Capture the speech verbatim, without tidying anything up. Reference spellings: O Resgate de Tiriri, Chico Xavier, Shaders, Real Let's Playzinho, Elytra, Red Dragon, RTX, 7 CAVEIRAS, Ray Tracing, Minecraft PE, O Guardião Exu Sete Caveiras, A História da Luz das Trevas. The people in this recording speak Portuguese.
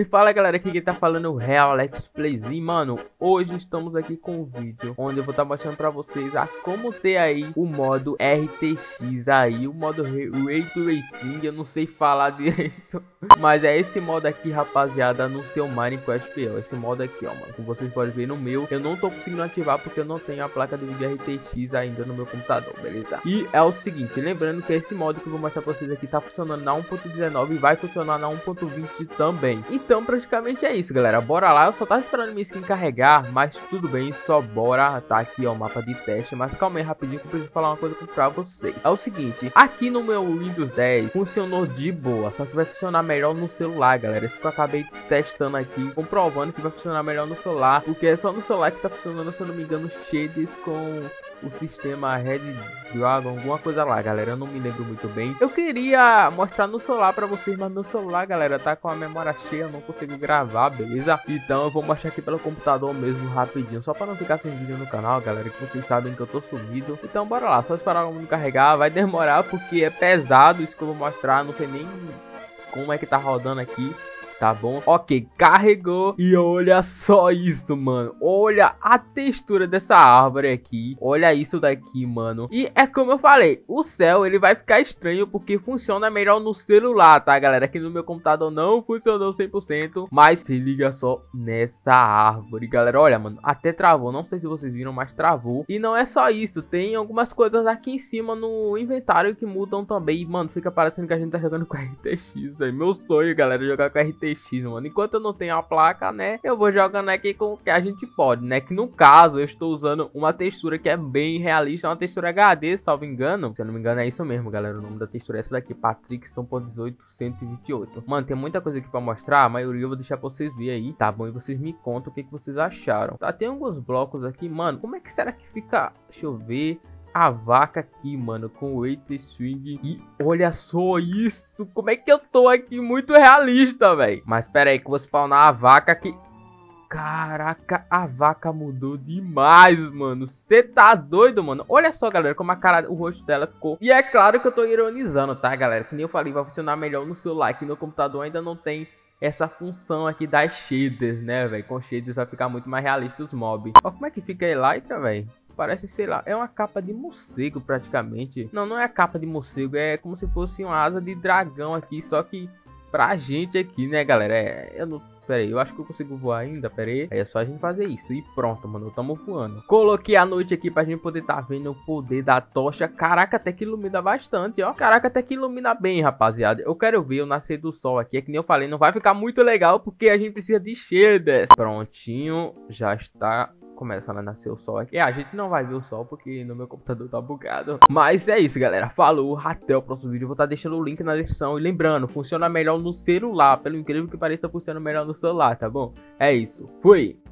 E fala galera, aqui quem tá falando é o Real Let's Playzinho, mano. Hoje estamos aqui com um vídeo onde eu vou estar tá mostrando pra vocês a como ter aí o modo R T X aí, o modo Ray Tracing, eu não sei falar direito. Mas é esse modo aqui, rapaziada, no seu Minecraft P E, esse modo aqui, ó, mano. Como vocês podem ver no meu, eu não tô conseguindo ativar porque eu não tenho a placa de vídeo R T X ainda no meu computador, beleza? E é o seguinte, lembrando que esse modo que eu vou mostrar pra vocês aqui tá funcionando na um ponto dezenove e vai funcionar na um ponto vinte também. Então praticamente é isso galera, bora lá, eu só tava esperando minha skin carregar, mas tudo bem, só bora, tá aqui ó, o mapa de teste, mas calma aí rapidinho que eu preciso falar uma coisa pra vocês. É o seguinte, aqui no meu Windows dez funcionou de boa, só que vai funcionar melhor no celular galera, isso que eu acabei testando aqui, comprovando que vai funcionar melhor no celular, porque é só no celular que tá funcionando, se eu não me engano, shaders com o sistema Red Dragon, alguma coisa lá galera, eu não me lembro muito bem. Eu queria mostrar no celular pra vocês, mas meu celular galera tá com a memória cheia, eu não consigo gravar, beleza? Então eu vou mostrar aqui pelo computador mesmo rapidinho, só pra não ficar sem vídeo no canal galera, que vocês sabem que eu tô sumido. Então bora lá, só esperar o mundo carregar, vai demorar porque é pesado isso que eu vou mostrar, não sei nem como é que tá rodando aqui. Tá bom? Ok, carregou. E olha só isso, mano. Olha a textura dessa árvore aqui. Olha isso daqui, mano. E é como eu falei, o céu ele vai ficar estranho porque funciona melhor no celular, tá, galera? Aqui no meu computador não funcionou cem por cento. Mas se liga só nessa árvore, galera. Olha, mano, até travou. Não sei se vocês viram, mas travou. E não é só isso. Tem algumas coisas aqui em cima no inventário que mudam também. E, mano, fica parecendo que a gente tá jogando com R T X, velho. Meu sonho, galera, jogar com R T X. Mano, enquanto eu não tenho a placa, né, eu vou jogando aqui com o que a gente pode, né, que no caso eu estou usando uma textura que é bem realista, uma textura H D, salvo engano, se eu não me engano é isso mesmo, galera, o nome da textura é essa daqui, Patrick São dezoito vinte e oito. Mano, tem muita coisa aqui pra mostrar, a maioria eu vou deixar pra vocês verem aí, tá bom, e vocês me contam o que, que vocês acharam, tá, tem alguns blocos aqui, mano, como é que será que fica, deixa eu ver... A vaca aqui, mano, com o Elytra swing. E olha só isso. Como é que eu tô aqui? Muito realista, velho. Mas pera aí que eu vou spawnar a vaca aqui. Caraca, a vaca mudou demais, mano. Você tá doido, mano? Olha só, galera, como a cara, o rosto dela ficou. E é claro que eu tô ironizando, tá, galera? Que nem eu falei, vai funcionar melhor no celular. Aqui no computador ainda não tem essa função aqui das shaders, né, velho? Com shaders vai ficar muito mais realista os mobs. Ó, como é que fica a Elytra, velho? Parece, sei lá, é uma capa de morcego praticamente. Não, não é a capa de morcego, é como se fosse uma asa de dragão aqui, só que pra gente aqui, né, galera? É, eu não... Pera aí, eu acho que eu consigo voar ainda, pera aí. Aí é só a gente fazer isso e pronto, mano, tamo voando. Coloquei a noite aqui pra gente poder tá vendo o poder da tocha. Caraca, até que ilumina bastante, ó. Caraca, até que ilumina bem, rapaziada. Eu quero ver o nascer do sol aqui. É que nem eu falei, não vai ficar muito legal porque a gente precisa de shaders. Prontinho, já está... Começando a nascer o sol aqui. É, a gente não vai ver o sol porque no meu computador tá bugado. Mas é isso, galera. Falou, até o próximo vídeo. Vou estar deixando o link na descrição. E lembrando, funciona melhor no celular. Pelo incrível que pareça, funciona melhor no celular, tá bom? É isso. Fui!